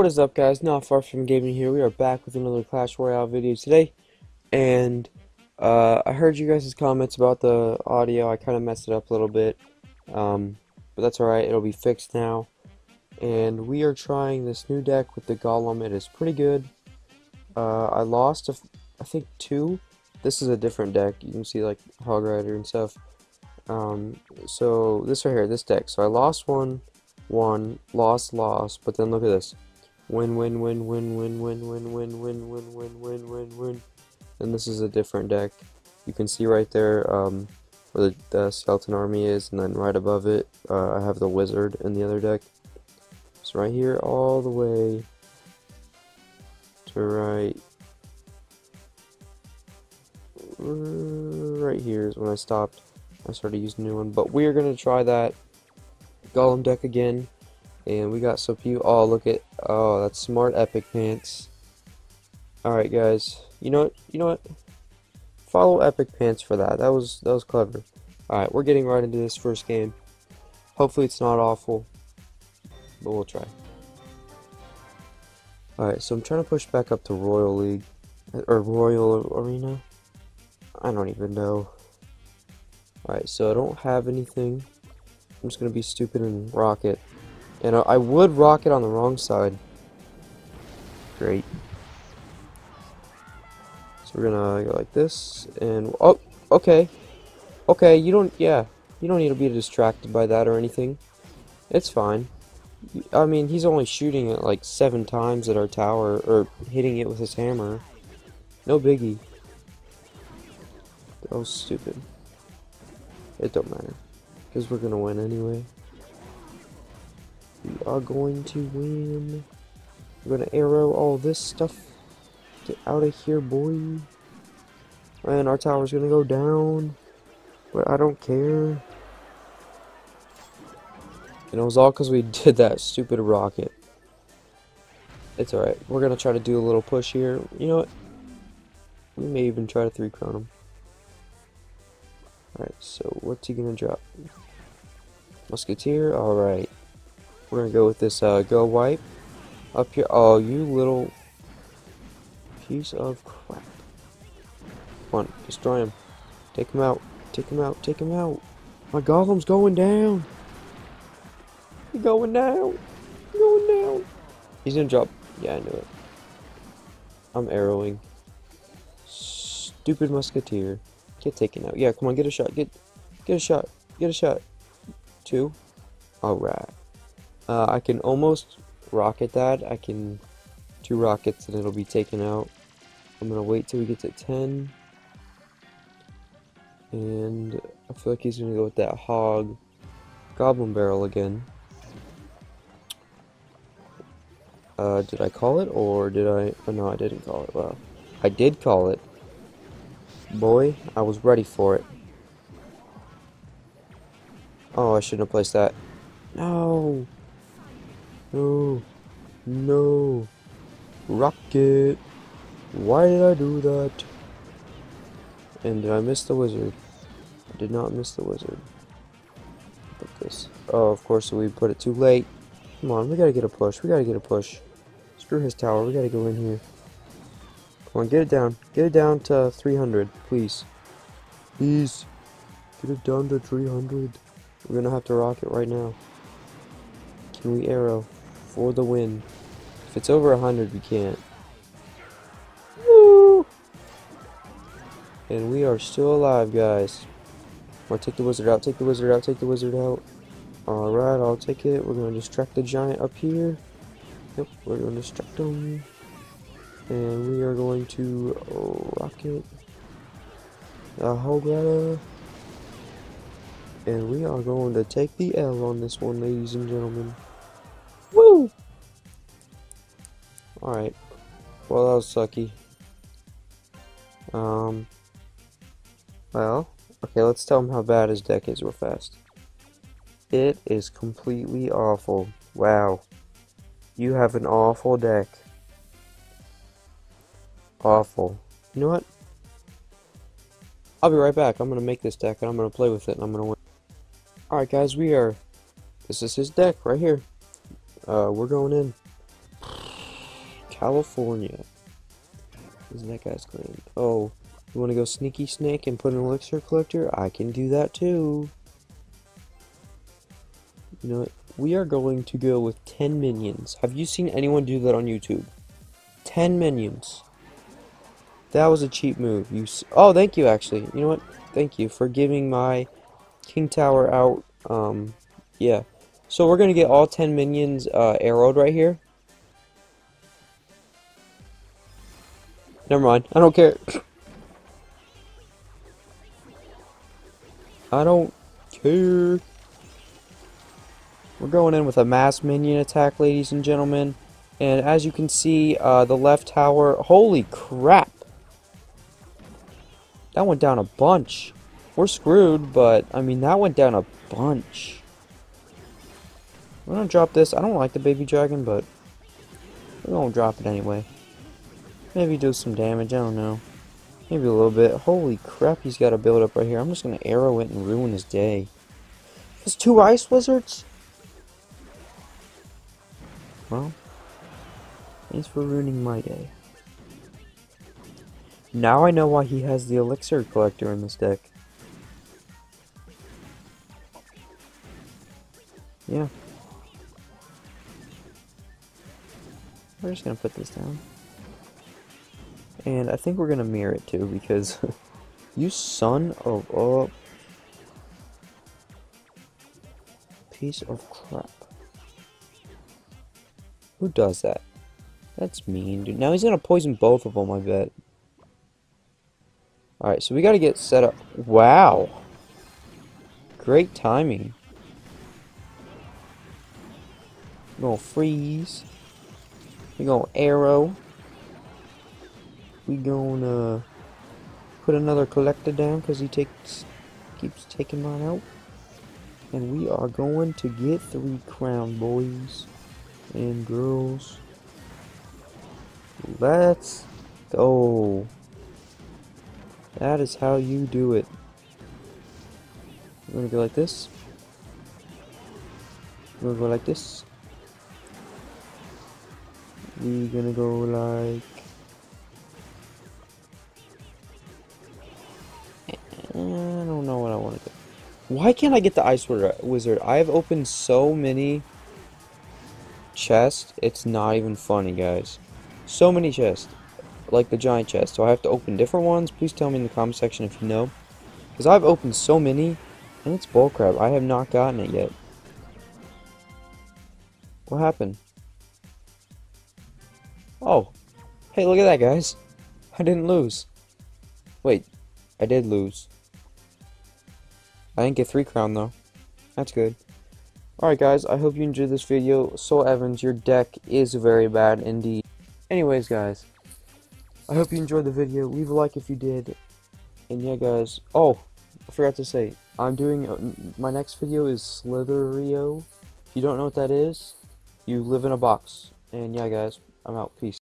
What is up, guys? Not Far From Gaming here. We are back with another Clash Royale video today, and I heard you guys' comments about the audio. I kind of messed it up a little bit, but that's alright, it'll be fixed now. And we are trying this new deck with the Golem. It is pretty good. I lost I think two. This is a different deck. You can see like Hog Rider and stuff. So this right here, this deck. So I lost one, lost, but then look at this. Win. And this is a different deck. You can see right there where the Skeleton Army is, and then right above it I have the Wizard in the other deck. So right here all the way to right here is when I stopped. I started using a new one, but we're gonna try that Golem deck again. And we got so few. Oh, look at, oh, that's smart, Epic Pants. Alright, guys, you know what, follow Epic Pants for that. That was clever. Alright, we're getting right into this first game. Hopefully it's not awful, but we'll try. Alright, so I'm trying to push back up to Royal League or Royal Arena, I don't even know. Alright, so I don't have anything. I'm just gonna be stupid and rock it. And I would rock it on the wrong side. Great. So we're gonna go like this, and oh, okay, okay. You don't need to be distracted by that or anything. It's fine. I mean, he's only shooting it like 7 times at our tower, or hitting it with his hammer. No biggie. That was stupid. It don't matter, because we're gonna win anyway. We are going to win. We're gonna arrow all this stuff. Get out of here, boy. And our tower's gonna go down, but I don't care. And it was all because we did that stupid rocket. It's alright. We're gonna try to do a little push here. You know what? We may even try to 3-crown him. Alright, so what's he gonna drop? Musketeer? Alright. We're gonna go with this go wipe. Up here. Oh, you little piece of crap. Come on, destroy him. Take him out. Take him out. Take him out. My Golem's going down. He's going down. He's going down. He's gonna drop. Yeah, I knew it. I'm arrowing. Stupid Musketeer. Get taken out. Yeah, come on, get a shot. Get a shot. Get a shot. 2. Alright. I can almost rocket that. I can 2 rockets and it'll be taken out. I'm gonna wait till we get to 10. And I feel like he's gonna go with that hog goblin barrel again. Did I call it or did I? Oh, no, I didn't call it. Wow. I did call it. Boy, I was ready for it. Oh, I shouldn't have placed that. No. No. No. Rocket. Why did I do that? And did I miss the wizard? I did not miss the wizard. Look at this. Oh, of course we put it too late. Come on, we gotta get a push. We gotta get a push. Screw his tower. We gotta go in here. Come on, get it down. Get it down to 300, please. Please. Get it down to 300. We're gonna have to rock it right now. Can we arrow for the win? If it's over 100, we can't. Woo! And we are still alive, guys. Come on, take the wizard out. Take the wizard out. Take the wizard out. Alright, I'll take it. We're gonna distract the giant up here. Yep, we're gonna distract him. And we are going to rocket the Hog Rider. And we are going to take the L on this one, ladies and gentlemen. Woo! Alright. Well, that was sucky. Well, okay, let's tell him how bad his deck is real fast. It is completely awful. Wow. You have an awful deck. Awful. You know what? I'll be right back. I'm gonna make this deck and I'm gonna play with it and I'm gonna win. Alright, guys, we are. This is his deck right here. We're going in. California. Isn't that guy's clean? Oh, you want to go sneaky snake and put an elixir collector? I can do that too. You know what? We are going to go with 10 minions. Have you seen anyone do that on YouTube? 10 minions. That was a cheap move. Oh, thank you, actually. You know what? Thank you for giving my King Tower out. Yeah. So we're going to get all 10 minions arrowed right here. Never mind. I don't care. I don't care. We're going in with a mass minion attack, ladies and gentlemen. And as you can see, the left tower... Holy crap! That went down a bunch. We're screwed, but, I mean, that went down a bunch. We're gonna drop this. I don't like the baby dragon, but we're gonna drop it anyway. Maybe do some damage. I don't know. Maybe a little bit. Holy crap, he's got a build up right here. I'm just gonna arrow it and ruin his day. There's 2 ice wizards? Well, thanks for ruining my day. Now I know why he has the elixir collector in this deck. Yeah. We're just gonna put this down. And I think we're gonna mirror it too, because you son of a piece of crap. Who does that? That's mean, dude. Now he's gonna poison both of them, I bet. Alright, so we gotta get set up. Wow! Great timing. We're gonna freeze. We're gonna arrow. We're gonna put another collector down because he keeps taking mine out. And we are going to get 3 crown, boys and girls. Let's go. That is how you do it. We're gonna go like this. We're gonna go like this. We're gonna go like... I don't know what I want to do. Why can't I get the ice wizard? I have opened so many chests. It's not even funny, guys. So many chests. Like the giant chest, so I have to open different ones. Please tell me in the comment section if you know, because I've opened so many and it's bullcrap. I have not gotten it yet. What happened? Oh, hey, look at that, guys. I didn't lose. Wait, I did lose. I didn't get 3 crown though. That's good. Alright, guys, I hope you enjoyed this video. Sol Evans, your deck is very bad indeed. Anyways, guys, I hope you enjoyed the video. Leave a like if you did. And yeah, guys. Oh, I forgot to say, I'm doing my next video is Slither.io. If you don't know what that is, you live in a box. And yeah, guys, I'm out. Peace.